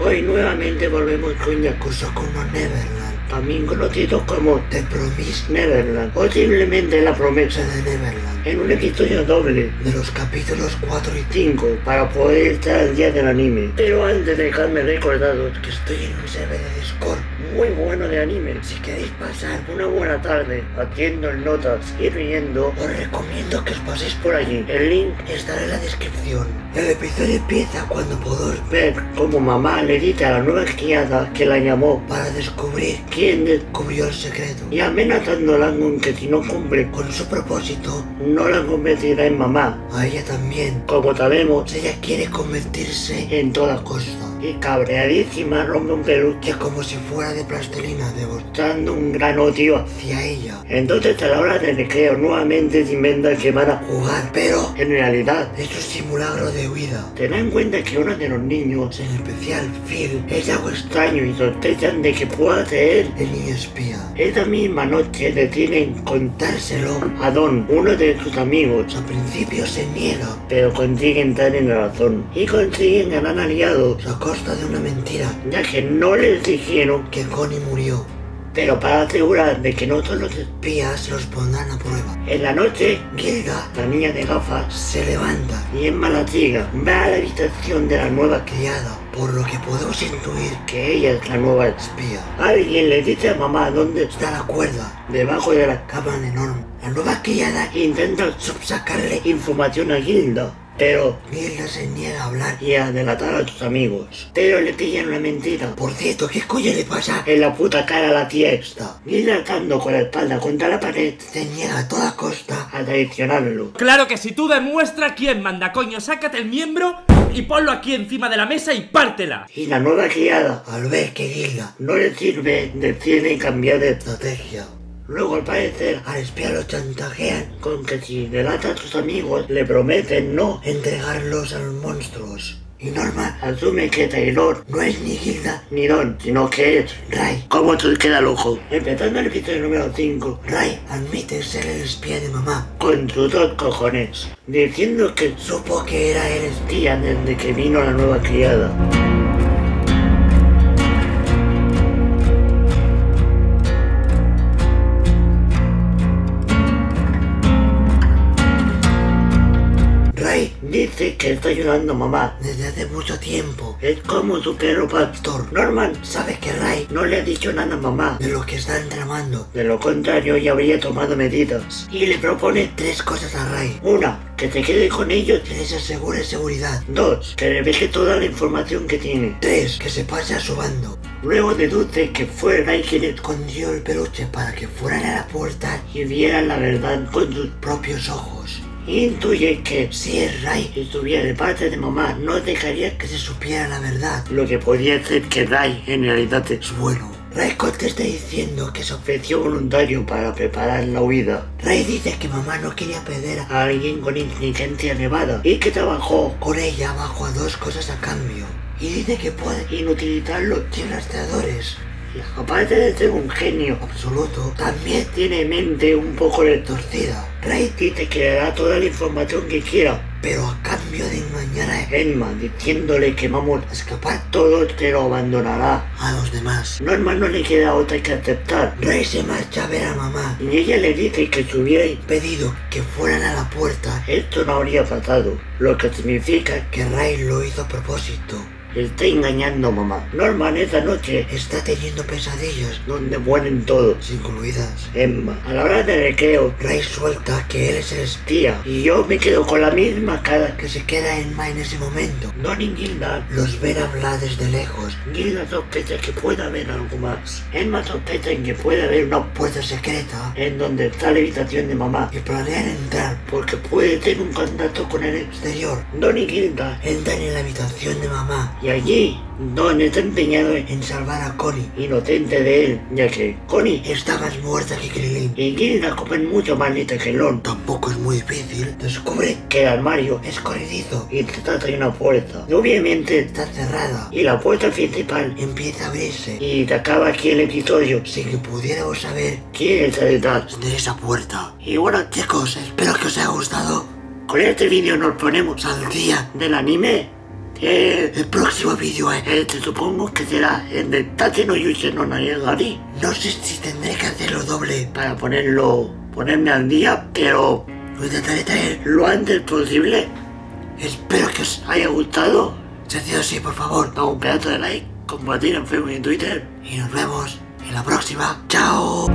Hoy nuevamente volvemos con Yakuza como Neverland, también conocidos como The Promised Neverland, o simplemente La Promesa de Neverland, en un episodio doble de los capítulos 4 y 5 para poder estar al día del anime. Pero antes dejadme recordaros que estoy en un server de Discord muy bueno de anime. Si queréis pasar una buena tarde haciendo notas y riendo, os recomiendo que os paséis por allí. El link estará en la descripción. El episodio empieza cuando podéis ver cómo mamá le edita a la nueva criada que la llamó para descubrir quién descubrió el secreto, y amenazándola con que si no cumple con su propósito no la convertirá en mamá. A ella también, como sabemos, ella quiere convertirse en toda costa, y cabreadísima rompe un peluche como si fuera de plastilina, demostrando un gran odio hacia ella. Entonces, a la hora del recreo, nuevamente se inventa que van a jugar, pero en realidad es un simulacro de huida. Ten en cuenta que uno de los niños, en especial Phil, es algo extraño y sospechan de que pueda ser el niño espía. Esa misma noche deciden contárselo a Don, uno de sus amigos. Al principio se niega, pero consiguen dar en la razón y consiguen ganar aliados a costa de una mentira, ya que no les dijeron que Conny murió. Pero para asegurar de que no todos los espías los pondrán a prueba. En la noche, Gilda, la niña de gafas, se levanta y Emma la sigue. Va a la habitación de la nueva criada, por lo que podemos intuir que ella es la nueva espía. Alguien le dice a mamá dónde está la cuerda, debajo de la cama de Norman. La nueva criada intenta subsacarle información a Gilda, pero Mirna se niega a hablar y a delatar a sus amigos. Pero le pillan una mentira. Por cierto, ¿qué coño le pasa en la puta cara a la tía esta? Mirna, estando con la espalda contra la pared, se niega a toda costa a traicionarlo. Claro que si tú demuestras quién manda, coño, sácate el miembro y ponlo aquí encima de la mesa y pártela. Y la nueva criada, al ver que Mirna no le sirve, decide cambiar de estrategia. Luego, al parecer, al espía lo chantajean con que si delata a sus amigos le prometen no entregarlos a los monstruos. Y Norman asume que traidor no es ni Gilda ni Don, sino que es Ray. ¿Cómo te queda loco? Empezando el episodio número 5, Ray admite ser el espía de mamá con sus dos cojones, diciendo que supo que era el espía desde que vino la nueva criada. Dice que está ayudando a mamá desde hace mucho tiempo. Es como su perro pastor. Norman sabe que Ray no le ha dicho nada a mamá de lo que están tramando. De lo contrario, ya habría tomado medidas. Y le propone tres cosas a Ray. Una, que te quede con ellos y les asegure seguridad. 2. Que revele toda la información que tiene. 3. Que se pase a su bando. Luego deduce que fue Ray quien escondió el peluche para que fueran a la puerta y vieran la verdad con sus propios ojos. Intuye que si el Ray estuviera de parte de mamá, no dejaría que se supiera la verdad, lo que podría hacer que Ray en realidad es bueno. Ray contesta diciendo que se ofreció voluntario para preparar la huida. Ray dice que mamá no quería perder a alguien con inteligencia elevada y que trabajó con ella bajo a dos cosas a cambio, y dice que puede inutilizar los rastreadores. Aparte de ser un genio absoluto, también tiene mente un poco retorcida. Ray dice que le dará toda la información que quiera, pero a cambio de engañar a Emma diciéndole que vamos a escapar todos, pero abandonará a los demás. Norman no le queda otra que aceptar. Ray se marcha a ver a mamá y ella le dice que si hubiera impedido que fueran a la puerta, esto no habría pasado, lo que significa que Ray lo hizo a propósito. Está engañando a mamá. Norman esa noche está teniendo pesadillas donde mueren todos, incluidas Emma. A la hora del recreo, Ray suelta que él es el espía, y yo me quedo con la misma cara que se queda Emma en ese momento. Don y Gilda los ven hablar desde lejos. Gilda sospecha que puede haber algo más. Emma sospecha que puede haber una puerta secreta en donde está la habitación de mamá, y planean entrar porque puede tener un contacto con el exterior. Don y Gilda entran en la habitación de mamá, y allí Don está empeñado en salvar a Conny, inocente de él, ya que Conny está más muerta que Krillin. Y Gilda, como es mucho más lista que Lon, tampoco es muy difícil, descubre que el armario es corredizo y se trata de una puerta. Y obviamente está cerrada, y la puerta principal empieza a abrirse. Y te acaba aquí el episodio sin que pudiéramos saber quién es detrás de esa puerta. Y bueno, chicos, espero que os haya gustado. Con este vídeo nos ponemos al día del anime. El próximo vídeo, supongo que será en el Tateno Yuise no Nayagari. No sé si tendré que hacerlo doble para ponerme al día, pero lo intentaré traer lo antes posible. Espero que os haya gustado. Si ha sido así, por favor, dame un pedazo de like, compartir en Facebook y en Twitter. Y nos vemos en la próxima. ¡Chao!